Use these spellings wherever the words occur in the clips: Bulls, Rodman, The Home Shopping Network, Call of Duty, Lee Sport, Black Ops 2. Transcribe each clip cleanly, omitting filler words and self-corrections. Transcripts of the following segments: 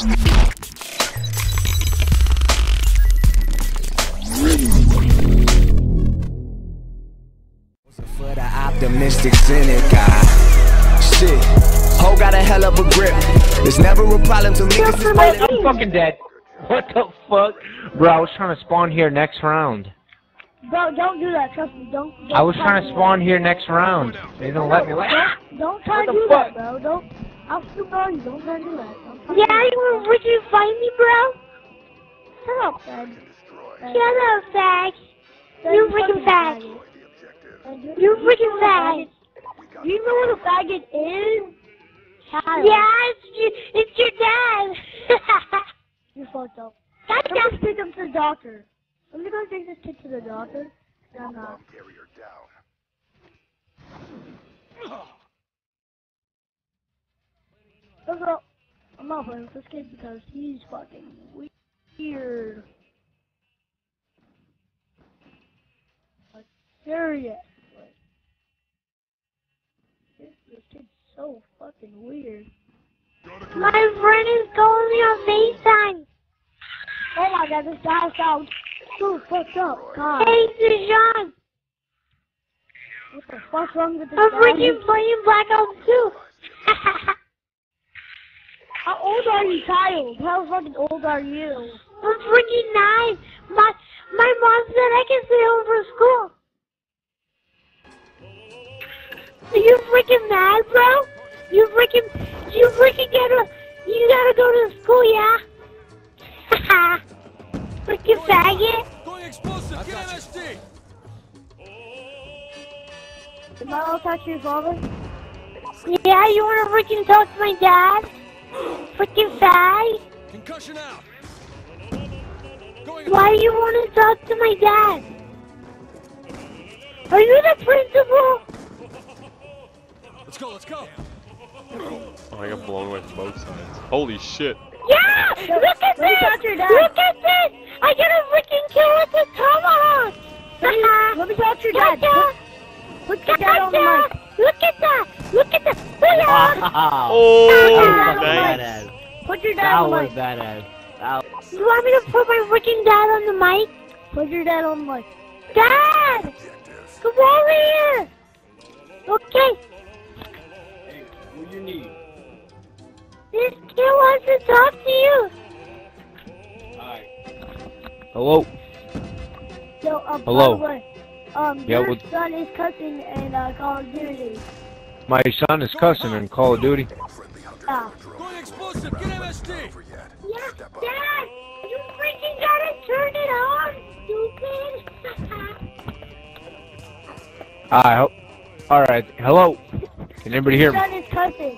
For the optimistic cynic, shit, ho got a hell of a grip. There's never a problem to leave us. I'm fucking dead. What the fuck? Bro, I was trying to spawn here next round. Bro, don't do that, trust me, don't I was trying to spawn here next round. They don't let me like. Don't try to do that, bro, don't. I'll scoop on you, don't try to do that. Yeah, you were you find me, bro? Shut up, fag. Shut up, fag. You freaking fag. You freaking faggot! Do you know what a faggot is? Child. Yeah, it's your dad! You're fucked up. That's I'm gonna take him to the doctor. I'm gonna go take this kid to the doctor. I'm not. Look, girl, I'm not playing with this kid because he's fucking weird. Like, serious. So fucking weird. My friend is calling me on FaceTime. Oh my god, this guy sounds so fucked up. God. Hey, Dijon. What the fuck's wrong with this guy? I'm freaking playing Black Ops 2. How old are you, child? How fucking old are you? I'm freaking 9. My mom said I can stay home for school. Are you freaking mad, bro? You freaking you gotta go to school, yeah? Haha. Freaking faggot. Going explosive, get MSD. Am I allowed to talk to your father? Yeah, you wanna freaking talk to my dad? Freaking fag. Concussion out. Why do you wanna talk to my dad? Are you the principal? Let's go, let's go! Oh, I got blown away from both sides. Holy shit! Yeah! Look at this! Look at this! I got a freaking kill with the tomahawk! Let me talk to your dad! Put your dad on the mic! Look at that! Look at that! Oh! Badass! Put your dad on the mic! That was badass. You want me to put my freaking dad on the mic? Put your dad on the mic. Dad! Come over here! Okay! What do you need? This kid wants to talk to you. Hi. Hello. Yo, hello. By the way, your son is cussing in Call of Duty. My son is cussing in Call of Duty. Going explosive. Get MSD. Yeah, Dad, you freaking gotta turn it on, stupid. All right. Hello. Can anybody hear me? Your son is cussing.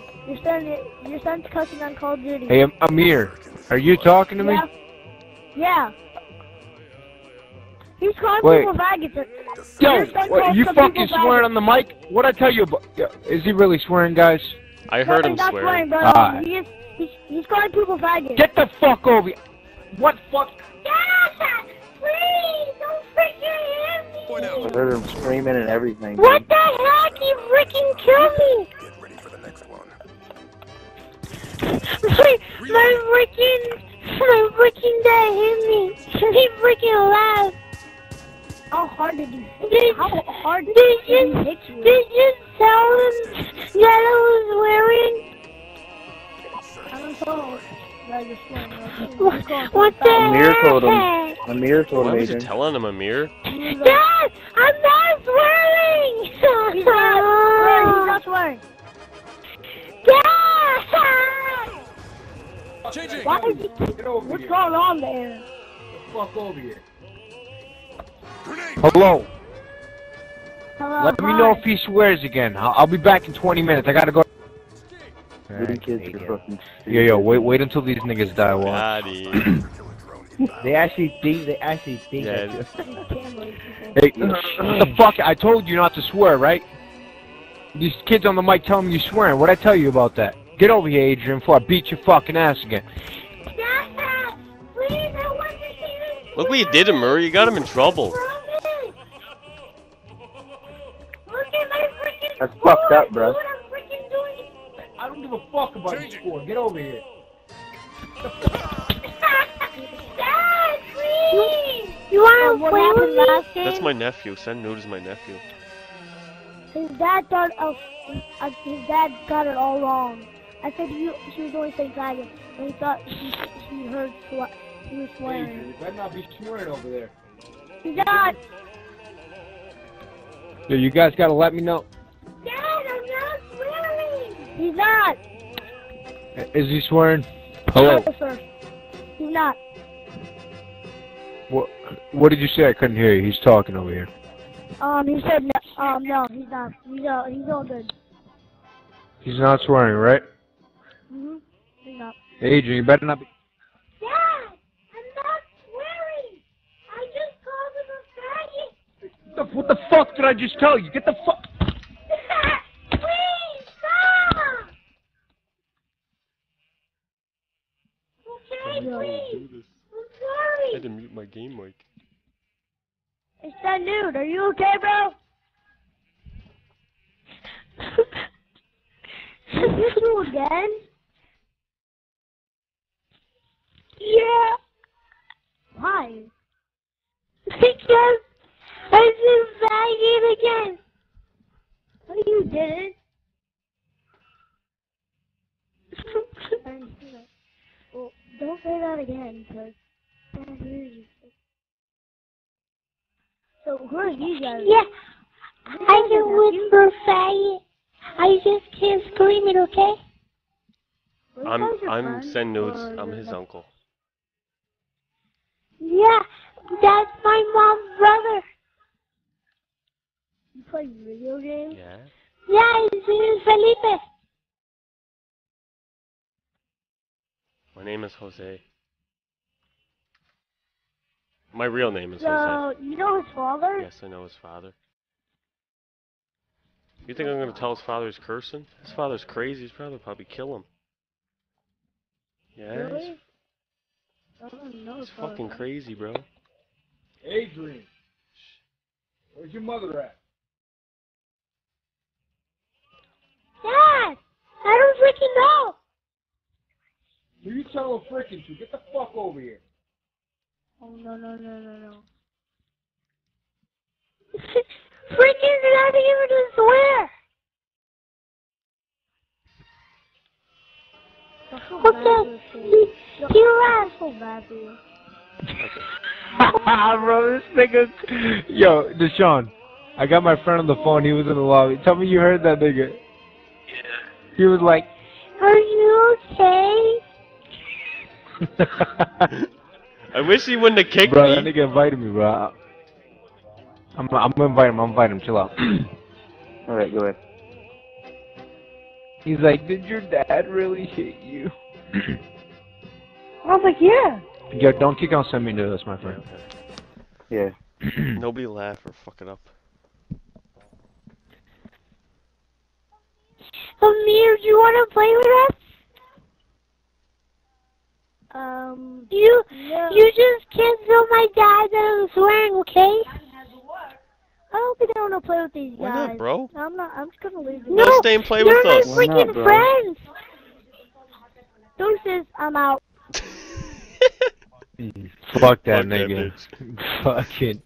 Your son's cussing on Call of Duty. Hey, I'm here. Are you talking to me? Yeah. He's calling people faggots. Yo, you fucking swearing on the mic? What I tell you about? Is he really swearing, guys? I heard him swear. Swearing, bro. He's calling people faggots. Get the fuck over here. What fuck? Get out there! Please, don't freaking hit me. I heard him screaming and everything. What the heck? He freaking killed me. Get ready for the next one. My freaking dad hit me. He freaking laughed. How hard did you hit me? How hard did you hit me? Did you tell him that I was wearing? I don't know. What the heck? Amir told him. Why was you telling him, Amir? Dad, I'm not swearing! He's not swearing. Dad! Why is he... What's going on there? Get the fuck over here. Hello. Let me know if he swears again. I'll be back in 20 minutes. I gotta go. Right, yo, wait until these niggas die. They actually think. Yeah. Hey, what the fuck? I told you not to swear, right? These kids on the mic tell me you're swearing. What'd I tell you about that? Get over here, Adrian, before I beat your fucking ass again. Look what you did to Murray. You got him in trouble. That's fucked up, bro. I don't give a fuck about your score. Get over here. You wanna play with me? That's my nephew. Send nude is my nephew. His dad got it all wrong. I said she was always saying dragon, and he thought she heard he was swearing. Hey, you better not be swearing over there. His dad. Yo, you guys gotta let me know. Dad, I'm not swearing. He's not. Is he swearing? Hello. No, sir. He's not. What did you say? I couldn't hear you. He's talking over here. He said no. No, he's not. He's all good. He's not swearing, right? Mm-hmm. He's not. Adrian, you better not be. Dad, I'm not swearing. I just called him a faggot. What the fuck did I just tell you? Get the fuck. Please stop. Okay, please. I had to mute my game mic. It's that dude. Are you okay, bro? Is this you again? Yeah. Why? Because I just bagged again. No, you didn't. Well, don't say that again, because... So who are you guys? Yeah, I can whisper faggot. I just can't scream it, okay? I'm send nudes. I'm his uncle. Yeah, that's my mom's brother. You play video games? Yeah. Yeah, his name is Felipe. My name is Jose. My real name is Jose. You know his father? Yes, I know his father. You think I'm going to tell his father's cursing? His father's crazy. His father will probably kill him. Yeah. Really? He's fucking crazy, bro. Adrian, where's your mother at? Dad, I don't freaking know. Who you telling freaking to? Get the fuck over here. Oh, no. Freaking did I even just swear? Okay, he laughed. So bad for you. Bro, this nigga. Yo, Deshaun, I got my friend on the phone. He was in the lobby. Tell me you heard that nigga. Yeah. He was like, are you okay? I wish he wouldn't have kicked me. Bro, that nigga invited me, bro. I'm gonna invite him, chill out. Alright, go ahead. He's like, did your dad really hit you? I was like, yeah. Yo, don't kick on send me to this, my friend. Yeah. Nobody laugh or fuck it up. Amir, do you wanna play with us? You just can't tell my dad that I'm swearing, okay? I hope you don't want to play with these guys. Why not, bro? I'm just gonna leave. No, don't stay and play with us. They're my freaking friends. Deuces, I'm out. Fuck that nigga. Fucking.